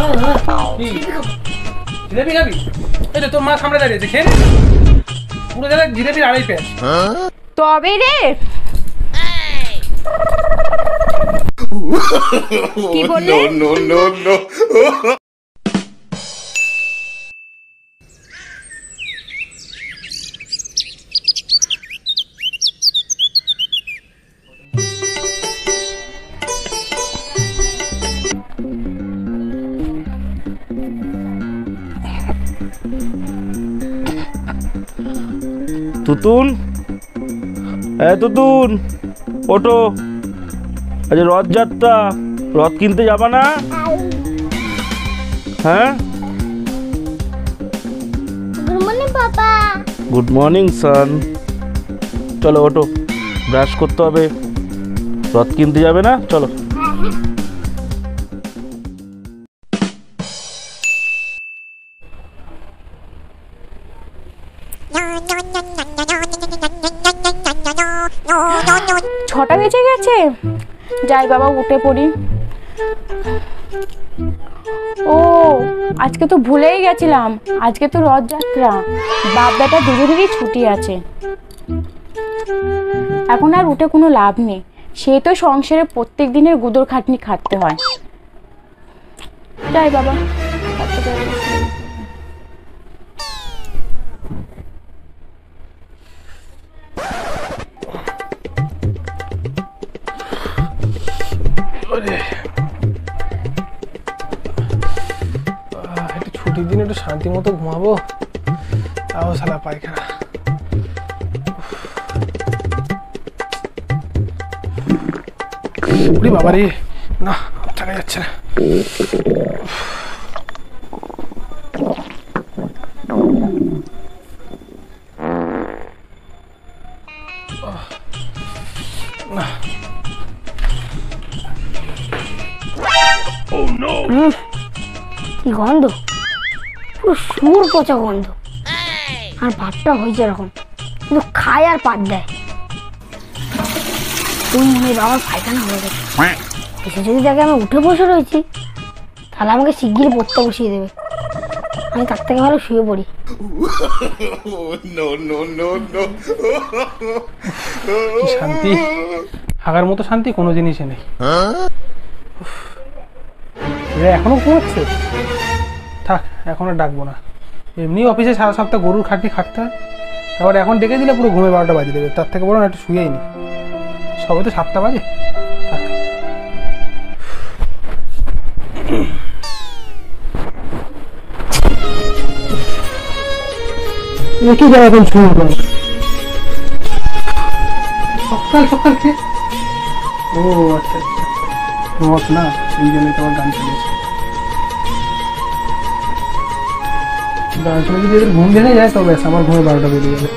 no. Tutun, হ্যাঁ তুতুন, ওঠো, আজ রথযাত্রা, রথ কিনতে যাবা না? হ্যাঁ, গুড মর্নিং সান, চলো ওঠো, ব্রাশ করতে হবে, রথ কিনতে যাবে না? চলো। ছটা বেজে গেছে, যাই বাবা উঠে পড়ি। ও আজকে তো ভুলেই গেছিলাম, আজকে তো রথযাত্রা, বাপ বেটা দুজনেরই ছুটি আছে। এখন আর উঠে কোনো লাভ নেই, সে তো সংসারে প্রত্যেক দিনের গুদর খাটনি খাটতে হয়। যাই বাবা। ছুটির দিন একটু শান্তি মতো ঘুমাবো, তাও শালা পায়খানা। বাবা রে, না থাকা যাচ্ছে না। কি গন্ধ, পুরো সুর পচা গন্ধ, আর ভাতটা হয়েছে এরকম, কিন্তু খায় আর পাত দেয়। তুই মনে বাবার পায়খানা হয়ে গেছে, এসে যদি তাকে আমি উঠে বসে রয়েছি তাহলে আমাকে শিগগির পড়তে বসিয়ে দেবে, আমি তার থেকে ভালো শুয়ে পড়ি। শান্তি, হাগার মতো শান্তি কোনো জিনিসে নেই। এখনো ঘুমাচ্ছে, থাক এখন আর ডাকবো না, এমনি অফিসে সারা সপ্তাহ গরুর খাটনি খাটতে হয়, আবার এখন ডেকে দিলে পুরো ঘুমে 12টা বাজে দেবে, তার থেকে বলো না একটু শুয়েই নি, সবে তো 7টা বাজে। সকাল সকাল খেয়ে, ও আচ্ছা আচ্ছা না, এই জন্য তোমার গান চলেছে, গান শুনে যদি ঘুম ভেঙে যায় তবে আমার ঘুমে 12টা বেরিয়ে যাবে,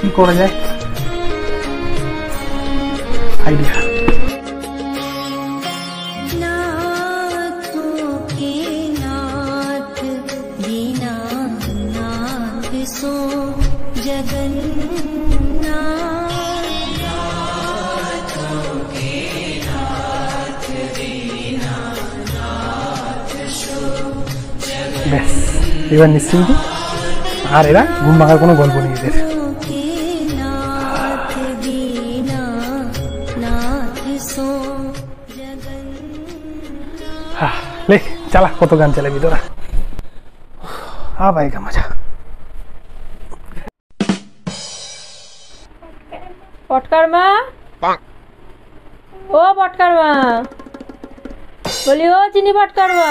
কি করা যায়? আইডিয়া। ব্যাস এবার নিশ্চিন্তে, আর এরা ঘুম ভাঙার কোনো গল্প নেই এদের। লে চালা, কত গান চালাবি তোরা, আ ভাই গা মজা। পটকার মা, ও পটকার মা বলি, ও চিনি পটকার মা,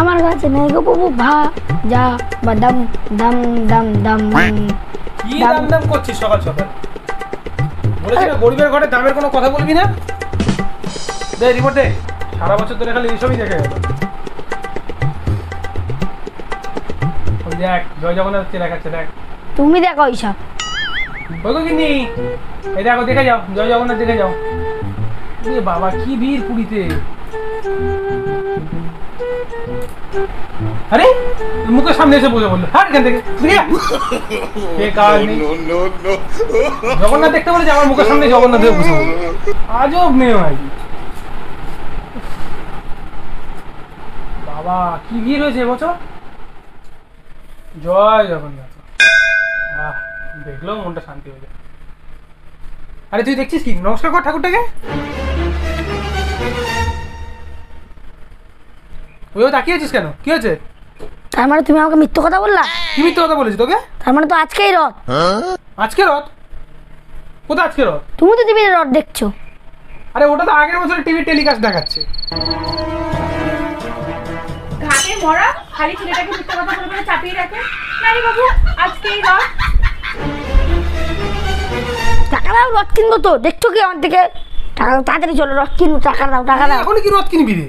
আমার কাছে নেই গো বাবু, ভা যা বা দম দম দম দম। কি দম দম করছিস সকাল সকাল? বলেছিস না গরিবের ঘরে দামের কোনো কথা বলবি না, দে রিপোর্টে, সারা বছর ধরে খালি এইসবই দেখে গেল। দেখ জয় জগন্নাথ কে দেখাচ্ছে দেখ তুমি দেখো এইসব বলো কি নি এই দেখো দেখে যাও জয় জগন্নাথ দেখে যাও এ বাবা কি ভিড় পুরীতে আরে মুখের সামনে এসে বলে বললো হ্যাঁ এখান থেকে কে কাজ নেই জগন্নাথ দেখতে বলে যে আমার মুখের সামনে জগন্নাথ বসে আজব মেয়ে ভাই বাবা কি ভিড় হয়েছে এবছর জয় জগন্নাথ আহ দেখলো মনটা শান্তি হয়ে যায় আরে তুই দেখছিস কি নমস্কার কর ঠাকুরটাকে ওই তাকিয়ে আছিস কেন কি হয়েছে তার মানে তুমি আমাকে মিথ্যে কথা বললা কি মিথ্যে কথা বলেছি তোকে তার মানে তো আজকেই রথ আজকে রথ কোথায় আজকে রথ তুমি তো টিভিতে রথ দেখছো আরে ওটা তো আগের বছর টিভি টেলিকাস্ট দেখাচ্ছে ঘাটে মরা খালি ছেলেটাকে মিথ্যে কথা বলে বলে চাপিয়ে রাখে নারী বাবু আজকেই রথ টাকা দাও রথ কিনবো তো দেখছো কি আমার দিকে টাকা দাও তাড়াতাড়ি চলো রথ কিনবো টাকা দাও এখন কি রথ কিনবি রে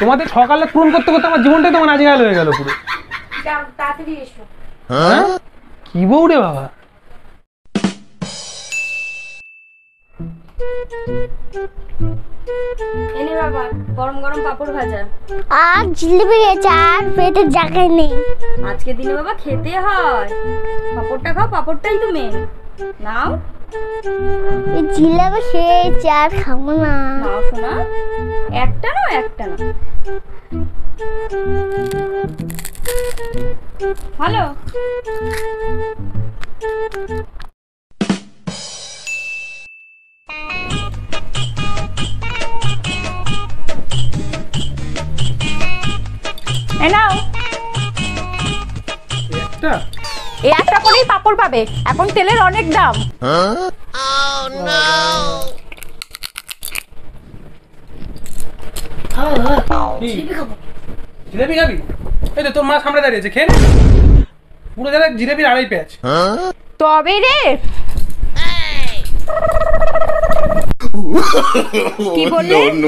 তোমাদের সকালে পূরণ করতে করতে আমার জীবনটাই তোমার আজকাল হয়ে গেল পুরো কি বউ রে বাবা গরম গরম পাপড় ভাজা আর জিলিপি গেছে আর পেটে জায়গা নেই আজকে দিনে বাবা খেতে হয় পাপড়টা খাও পাপড়টাই তো মেন নাও জিলাপি খেয়েছি আর খাবো না নাও শোনা একটা না একটা না হ্যালো নাও একটা এই একটা করেই পাপড় পাবে এখন তেলের অনেক দাম জিলেবি খাবি এই তো তোর মা সামনে দাঁড়িয়েছে খেয়ে পুরো দাদা জিলেবির আড়াই পেঁয়াজ তবে রে কি বললে